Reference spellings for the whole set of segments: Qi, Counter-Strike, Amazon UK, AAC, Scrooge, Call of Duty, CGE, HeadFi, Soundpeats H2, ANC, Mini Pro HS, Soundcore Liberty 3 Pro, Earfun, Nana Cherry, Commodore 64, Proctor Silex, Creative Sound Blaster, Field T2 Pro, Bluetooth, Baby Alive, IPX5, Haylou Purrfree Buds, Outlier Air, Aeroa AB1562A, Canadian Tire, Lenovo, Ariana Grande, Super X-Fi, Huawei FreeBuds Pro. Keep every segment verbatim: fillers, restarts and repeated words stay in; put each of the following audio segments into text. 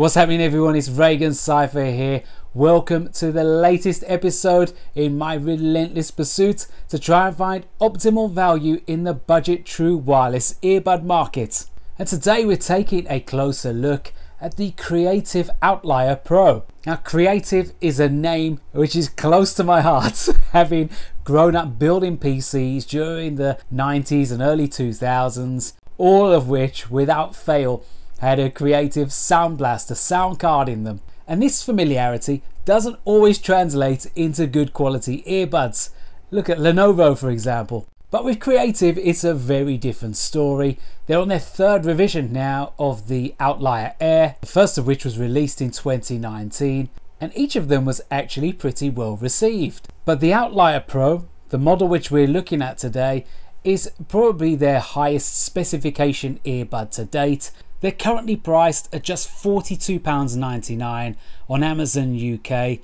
What's happening everyone, it's Regan Cipher here. Welcome to the latest episode in my relentless pursuit to try and find optimal value in the budget true wireless earbud market. And today we're taking a closer look at the Creative Outlier Pro. Now Creative is a name which is close to my heart, having grown up building P Cs during the nineties and early two thousands, all of which without fail had a Creative Sound Blaster sound card in them. And this familiarity doesn't always translate into good quality earbuds. Look at Lenovo for example. But with Creative, it's a very different story. They're on their third revision now of the Outlier Air, the first of which was released in twenty nineteen, and each of them was actually pretty well received. But the Outlier Pro, the model which we're looking at today, is probably their highest specification earbud to date. They're currently priced at just forty-two pounds ninety-nine on Amazon U K.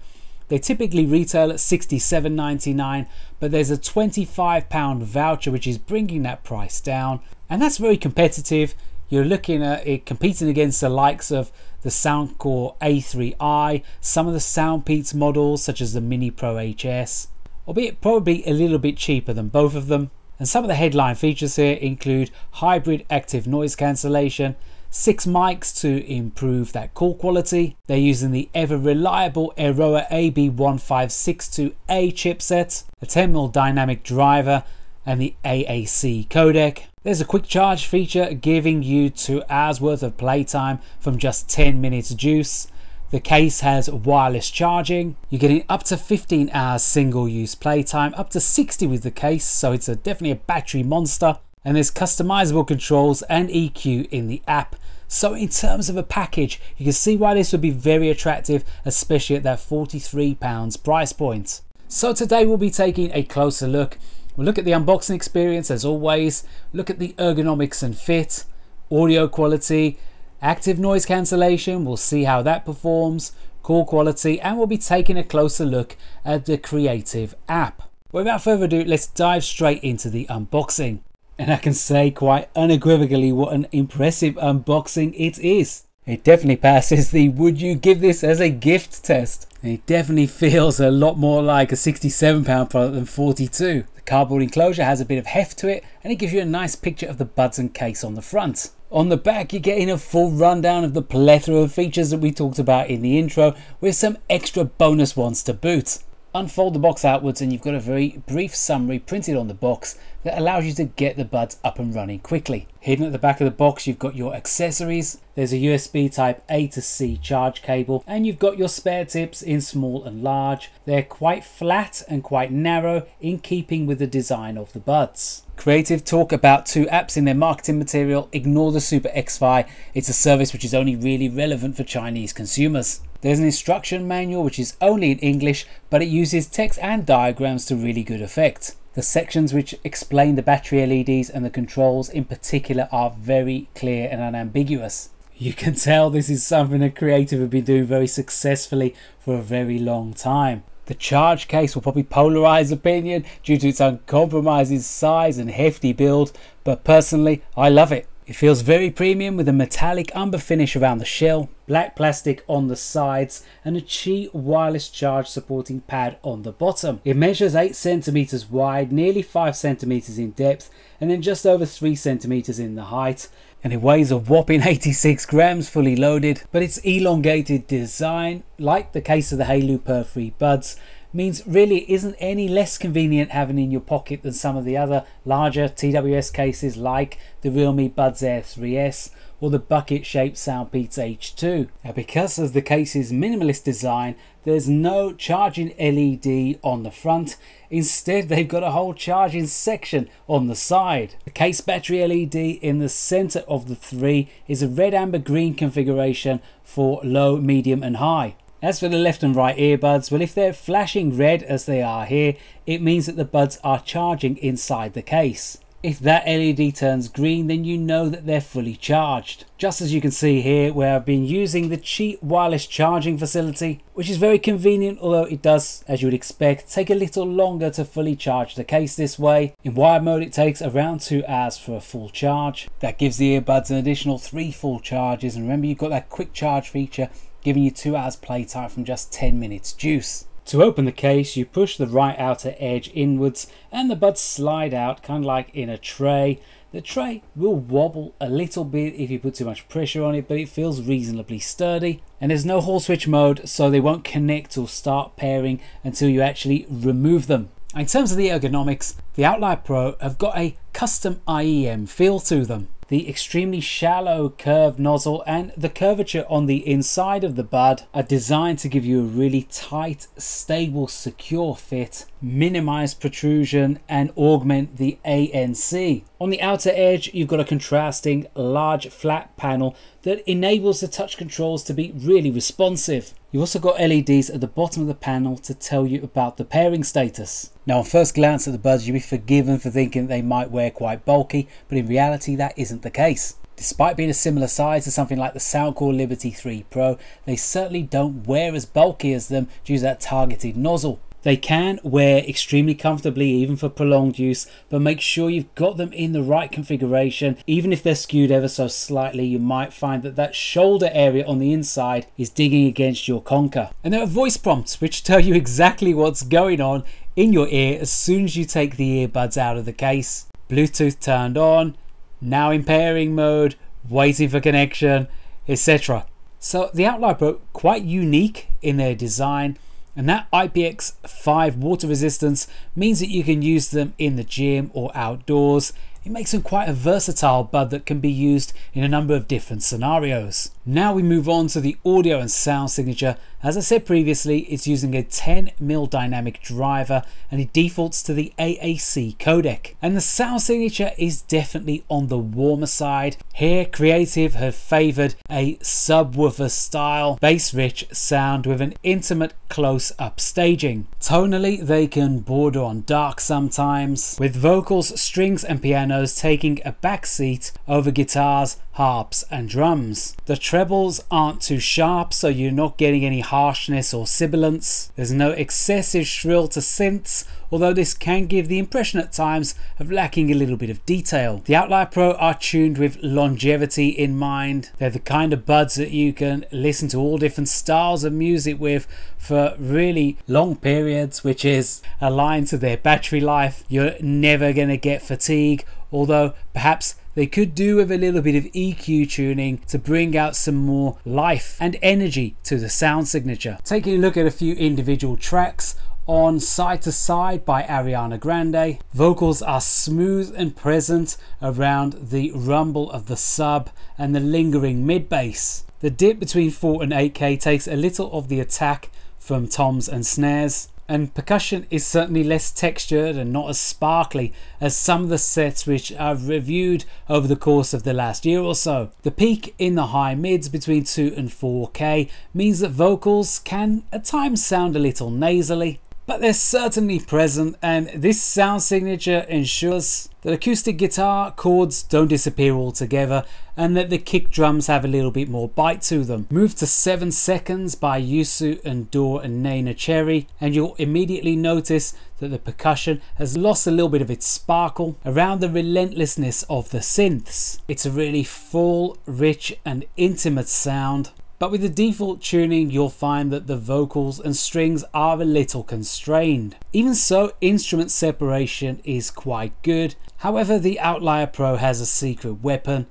They typically retail at sixty-seven pounds ninety-nine, but there's a twenty-five pound voucher which is bringing that price down, and that's very competitive. You're looking at it competing against the likes of the Soundcore A three i, some of the Soundpeats models such as the Mini Pro H S, albeit probably a little bit cheaper than both of them. And some of the headline features here include hybrid active noise cancellation, six mics to improve that call quality. They're using the ever reliable Aeroa A B one five six two A chipset, a ten millimeter dynamic driver and the A A C codec. There's a quick charge feature giving you two hours worth of playtime from just ten minutes juice. The case has wireless charging. You're getting up to fifteen hours single use playtime, up to sixty with the case, so it's a, definitely a battery monster. And there's customizable controls and E Q in the app. So in terms of a package, you can see why this would be very attractive, especially at that forty-three pounds price point. So today we'll be taking a closer look. We'll look at the unboxing experience as always, look at the ergonomics and fit, audio quality, active noise cancellation, we'll see how that performs, call quality, and we'll be taking a closer look at the Creative app. Without further ado, let's dive straight into the unboxing. And I can say quite unequivocally what an impressive unboxing it is. It definitely passes the would you give this as a gift test. It definitely feels a lot more like a sixty-seven pound product than forty-two. The cardboard enclosure has a bit of heft to it and it gives you a nice picture of the buds and case on the front. On the back you're getting a full rundown of the plethora of features that we talked about in the intro, with some extra bonus ones to boot. Unfold the box outwards and you've got a very brief summary printed on the box that allows you to get the buds up and running quickly. Hidden at the back of the box you've got your accessories, there's a U S B type A to C charge cable, and you've got your spare tips in small and large. They're quite flat and quite narrow, in keeping with the design of the buds. Creative talk about two apps in their marketing material. Ignore the Super X-Fi, it's a service which is only really relevant for Chinese consumers. There's an instruction manual which is only in English, but it uses text and diagrams to really good effect. The sections which explain the battery L E Ds and the controls in particular are very clear and unambiguous. You can tell this is something that Creative have been doing very successfully for a very long time. The charge case will probably polarize opinion due to its uncompromising size and hefty build, but personally I love it. It feels very premium with a metallic umber finish around the shell, black plastic on the sides, and a Qi wireless charge supporting pad on the bottom. It measures eight centimeters wide, nearly five centimeters in depth, and then just over three centimeters in the height. And it weighs a whopping eighty-six grams fully loaded, but its elongated design, like the case of the Haylou Purrfree Buds, means really isn't any less convenient having in your pocket than some of the other larger T W S cases like the Realme Buds Air three S or the bucket shaped Soundpeats H two. Now because of the case's minimalist design, there's no charging L E D on the front. Instead they've got a whole charging section on the side. The case battery L E D in the center of the three is a red, amber, green configuration for low, medium and high. As for the left and right earbuds, well if they're flashing red as they are here, it means that the buds are charging inside the case. If that L E D turns green, then you know that they're fully charged. Just as you can see here, where I've been using the cheap wireless charging facility, which is very convenient, although it does, as you would expect, take a little longer to fully charge the case this way. In wired mode, it takes around two hours for a full charge. That gives the earbuds an additional three full charges, and remember, you've got that quick charge feature giving you two hours playtime from just ten minutes juice. To open the case, you push the right outer edge inwards and the buds slide out, kind of like in a tray. The tray will wobble a little bit if you put too much pressure on it, but it feels reasonably sturdy. And there's no hall switch mode, so they won't connect or start pairing until you actually remove them. In terms of the ergonomics, the Outlier Pro have got a custom I E M feel to them. The extremely shallow curved nozzle and the curvature on the inside of the bud are designed to give you a really tight, stable, secure fit, minimize protrusion and augment the A N C. On the outer edge, you've got a contrasting large flat panel that enables the touch controls to be really responsive. You've also got L E Ds at the bottom of the panel to tell you about the pairing status. Now, on first glance at the buds, you'll be forgiven for thinking they might wear quite bulky, but in reality that isn't the case. Despite being a similar size to something like the Soundcore Liberty three Pro, they certainly don't wear as bulky as them due to that targeted nozzle. They can wear extremely comfortably even for prolonged use, but make sure you've got them in the right configuration. Even if they're skewed ever so slightly, you might find that that shoulder area on the inside is digging against your conker. And there are voice prompts which tell you exactly what's going on in your ear as soon as you take the earbuds out of the case. Bluetooth turned on, now in pairing mode, waiting for connection, et cetera. So the Outlier Pro are quite unique in their design. And that I P X five water resistance means that you can use them in the gym or outdoors. It makes them quite a versatile bud that can be used in a number of different scenarios. Now we move on to the audio and sound signature. As I said previously, it's using a ten mil dynamic driver and it defaults to the A A C codec. And the sound signature is definitely on the warmer side. Here, Creative have favoured a subwoofer style, bass-rich sound with an intimate close-up staging. Tonally, they can border on dark sometimes, with vocals, strings and piano taking a back seat over guitars, harps and drums. The trebles aren't too sharp, so you're not getting any harshness or sibilance. There's no excessive shrill to synths, although this can give the impression at times of lacking a little bit of detail. The Outlier Pro are tuned with longevity in mind. They're the kind of buds that you can listen to all different styles of music with for really long periods, which is aligned to their battery life. You're never going to get fatigue, although perhaps they could do with a little bit of E Q tuning to bring out some more life and energy to the sound signature. Taking a look at a few individual tracks, on Side to Side by Ariana Grande. Vocals are smooth and present around the rumble of the sub and the lingering mid bass. The dip between four and eight K takes a little of the attack from toms and snares. And percussion is certainly less textured and not as sparkly as some of the sets which I've reviewed over the course of the last year or so. The peak in the high mids between two and four K means that vocals can at times sound a little nasally, but they're certainly present, and this sound signature ensures that acoustic guitar chords don't disappear altogether and that the kick drums have a little bit more bite to them. Move to seven seconds by Yusu and Dor and Nana Cherry and you'll immediately notice that the percussion has lost a little bit of its sparkle around the relentlessness of the synths. It's a really full, rich and intimate sound. But with the default tuning, you'll find that the vocals and strings are a little constrained. Even so, instrument separation is quite good. However, the Outlier Pro has a secret weapon,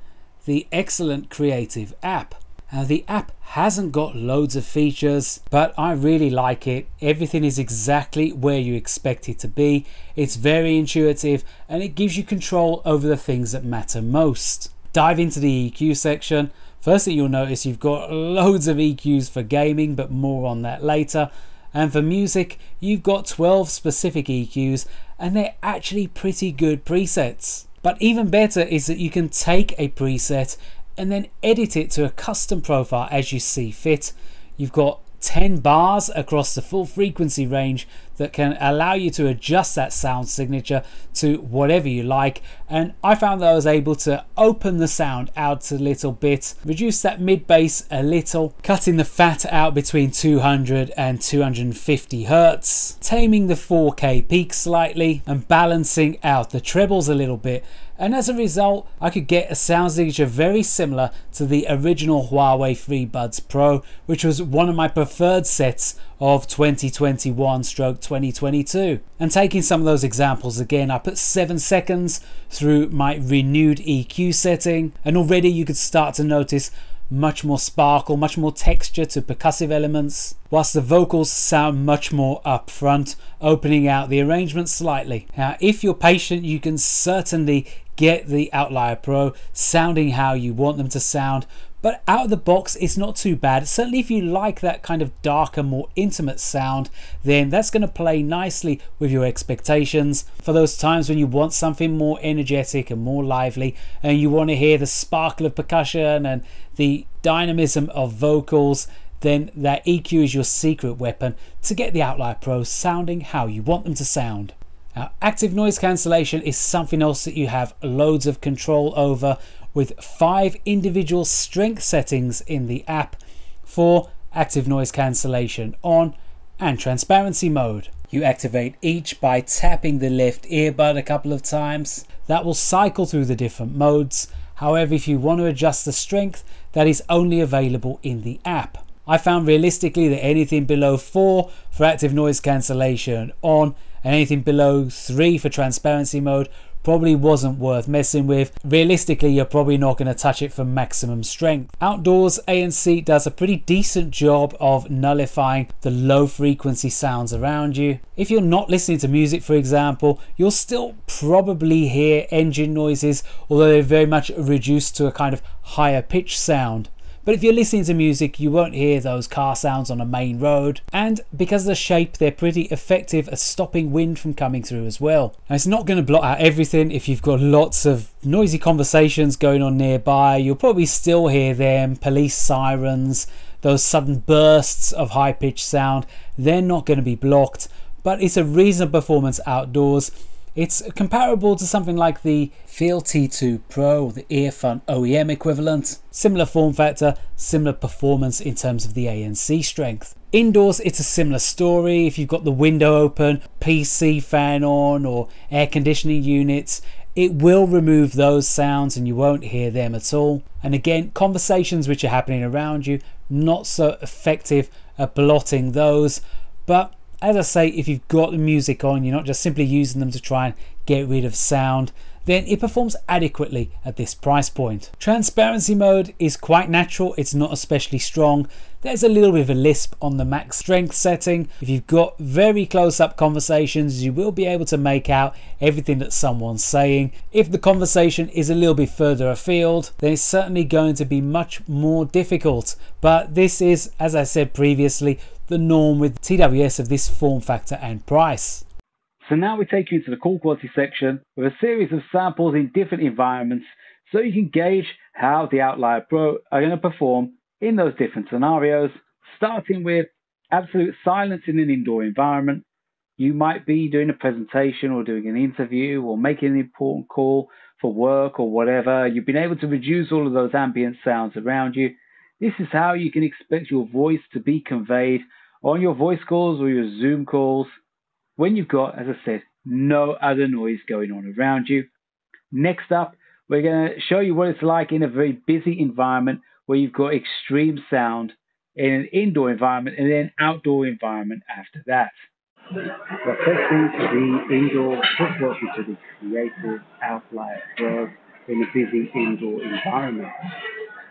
the excellent Creative app. Now, the app hasn't got loads of features, but I really like it. Everything is exactly where you expect it to be. It's very intuitive and it gives you control over the things that matter most. Dive into the E Q section. Firstly, you'll notice you've got loads of E Qs for gaming, but more on that later. And for music, you've got twelve specific E Qs, and they're actually pretty good presets. But even better is that you can take a preset and then edit it to a custom profile as you see fit. You've got ten bars across the full frequency range that can allow you to adjust that sound signature to whatever you like. And I found that I was able to open the sound out a little bit, reduce that mid bass a little, cutting the fat out between two hundred and two hundred fifty hertz, taming the four K peak slightly and balancing out the trebles a little bit. And as a result, I could get a sound signature very similar to the original Huawei FreeBuds Pro, which was one of my preferred sets of twenty twenty-one stroke twenty twenty-two. And taking some of those examples again, I put seven seconds through my renewed E Q setting, and already you could start to notice much more sparkle, much more texture to percussive elements, whilst the vocals sound much more upfront, opening out the arrangement slightly. Now, if you're patient, you can certainly get the Outlier Pro sounding how you want them to sound, but out of the box it's not too bad. Certainly if you like that kind of darker, more intimate sound, then that's going to play nicely with your expectations for those times when you want something more energetic and more lively, and you want to hear the sparkle of percussion and the dynamism of vocals. Then that E Q is your secret weapon to get the Outlier Pro sounding how you want them to sound. Now, active noise cancellation is something else that you have loads of control over, with five individual strength settings in the app for active noise cancellation on and transparency mode. You activate each by tapping the left earbud a couple of times. That will cycle through the different modes. However, if you want to adjust the strength, that is only available in the app. I found realistically that anything below four for active noise cancellation on and anything below three for transparency mode probably wasn't worth messing with. Realistically, you're probably not going to touch it for maximum strength. Outdoors, A N C does a pretty decent job of nullifying the low frequency sounds around you. If you're not listening to music, for example, you'll still probably hear engine noises, although they're very much reduced to a kind of higher pitch sound. But if you're listening to music, you won't hear those car sounds on a main road. And because of the shape, they're pretty effective at stopping wind from coming through as well. Now, it's not going to blot out everything. If you've got lots of noisy conversations going on nearby, you'll probably still hear them, police sirens, those sudden bursts of high-pitched sound. They're not going to be blocked, but it's a reasonable performance outdoors. It's comparable to something like the Field T two Pro or the Earfun O E M equivalent. Similar form factor, similar performance in terms of the A N C strength. Indoors, it's a similar story. If you've got the window open, P C fan on, or air conditioning units, it will remove those sounds and you won't hear them at all. And again, conversations which are happening around you, not so effective at blotting those. But as I say, if you've got the music on, you're not just simply using them to try and get rid of sound, then it performs adequately at this price point. Transparency mode is quite natural. It's not especially strong. There's a little bit of a lisp on the max strength setting. If you've got very close-up conversations, you will be able to make out everything that someone's saying. If the conversation is a little bit further afield, then it's certainly going to be much more difficult. But this is, as I said previously, the norm with T W S of this form factor and price. So now we take you to the call quality section with a series of samples in different environments so you can gauge how the Outlier Pro are going to perform in those different scenarios, starting with absolute silence in an indoor environment. You might be doing a presentation or doing an interview or making an important call for work or whatever. You've been able to reduce all of those ambient sounds around you. This is how you can expect your voice to be conveyed on your voice calls or your Zoom calls when you've got, as I said, no other noise going on around you. Next up, we're going to show you what it's like in a very busy environment where you've got extreme sound in an indoor environment and then outdoor environment after that. We're testing the indoor, welcome to the Creative Outlier Pro in a busy indoor environment.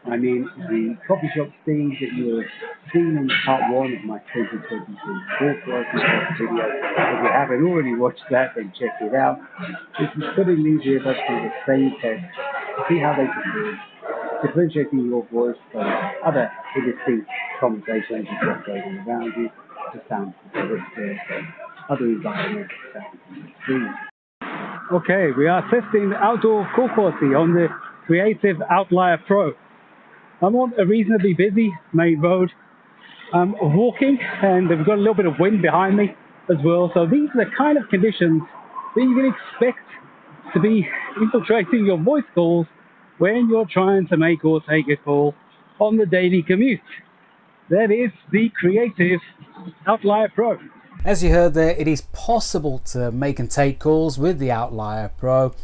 I mean, the coffee shop scene that you have seen in part one of my twenty twenty-two video. If you haven't already watched that, then check it out. This is putting these of us through the same test to see how they perform, differentiating your voice from other indistinct conversations you've got going around you to sound from other environments to sound from the scene. Okay, we are testing the outdoor call quality on the Creative Outlier Pro. I'm on a reasonably busy main road I'm walking, and we've got a little bit of wind behind me as well. So these are the kind of conditions that you can expect to be infiltrating your voice calls when you're trying to make or take a call on the daily commute. That is the Creative Outlier Pro. As you heard there, it is possible to make and take calls with the Outlier Pro,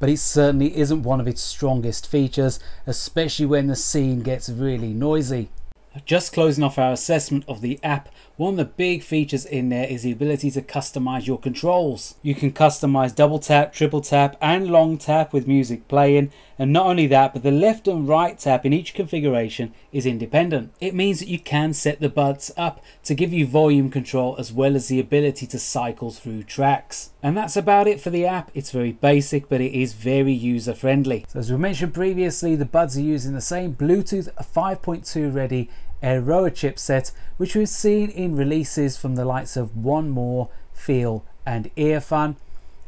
but it certainly isn't one of its strongest features, especially when the scene gets really noisy. Just closing off our assessment of the app, one of the big features in there is the ability to customize your controls. You can customize double tap, triple tap and long tap with music playing, and not only that, but the left and right tap in each configuration is independent. It means that you can set the buds up to give you volume control as well as the ability to cycle through tracks. And that's about it for the app. It's very basic, but it is very user friendly. So as we mentioned previously, the buds are using the same Bluetooth five point two ready Aeroa chipset, which we've seen in releases from the likes of One More, Feel and Earfun.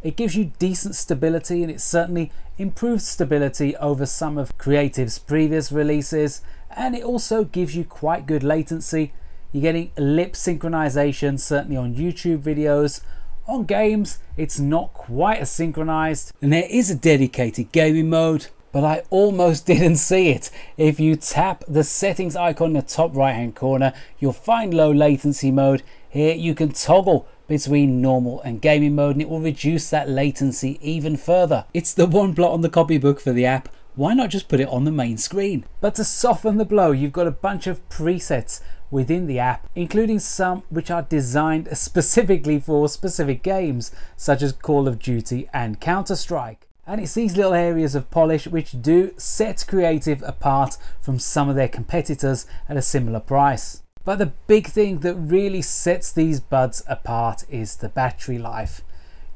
It gives you decent stability, and it certainly improves stability over some of Creative's previous releases, and it also gives you quite good latency. You're getting lip synchronization, certainly on YouTube videos. On games, it's not quite as synchronized, and there is a dedicated gaming mode, but I almost didn't see it. If you tap the settings icon in the top right hand corner, you'll find low latency mode. Here you can toggle between normal and gaming mode, and it will reduce that latency even further. It's the one blot on the copybook for the app. Why not just put it on the main screen? But to soften the blow, you've got a bunch of presets within the app, including some which are designed specifically for specific games, such as Call of Duty and Counter-Strike. And it's these little areas of polish which do set Creative apart from some of their competitors at a similar price. But the big thing that really sets these buds apart is the battery life.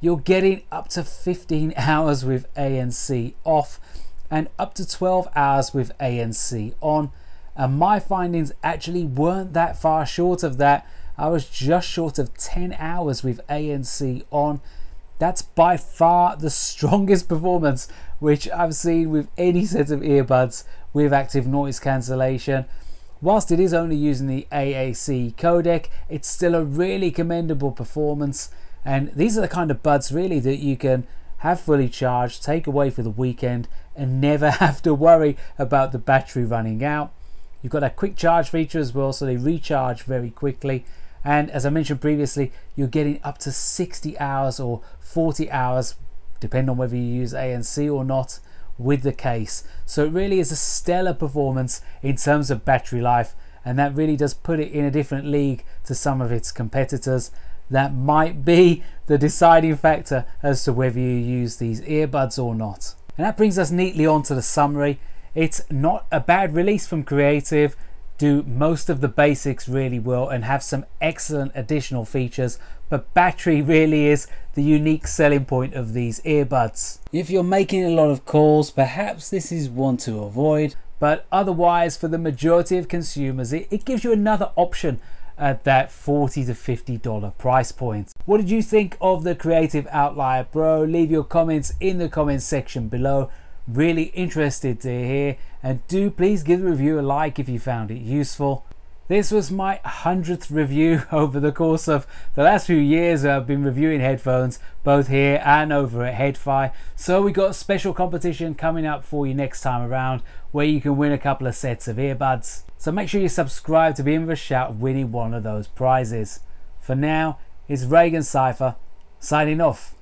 You're getting up to fifteen hours with A N C off and up to twelve hours with A N C on. And my findings actually weren't that far short of that. I was just short of ten hours with A N C on. That's by far the strongest performance which I've seen with any set of earbuds with active noise cancellation. Whilst it is only using the A A C codec, it's still a really commendable performance, and these are the kind of buds really that you can have fully charged, take away for the weekend and never have to worry about the battery running out. You've got a quick charge feature as well, so they recharge very quickly. And as I mentioned previously, you're getting up to sixty hours or forty hours, depending on whether you use A N C or not, with the case. So it really is a stellar performance in terms of battery life, and that really does put it in a different league to some of its competitors. That might be the deciding factor as to whether you use these earbuds or not. And that brings us neatly onto the summary. It's not a bad release from Creative. Do most of the basics really well and have some excellent additional features, but battery really is the unique selling point of these earbuds. If you're making a lot of calls, perhaps this is one to avoid, but otherwise for the majority of consumers, it, it gives you another option at that forty to fifty dollar price point. What did you think of the Creative Outlier Pro? Leave your comments in the comments section below. Really interested to hear, and do please give the review a like if you found it useful. This was my hundredth review over the course of the last few years. I've been reviewing headphones both here and over at HeadFi, so we got a special competition coming up for you next time around where you can win a couple of sets of earbuds, so make sure you subscribe to be in with a shout of winning one of those prizes. For now, it's Regan Cipher signing off.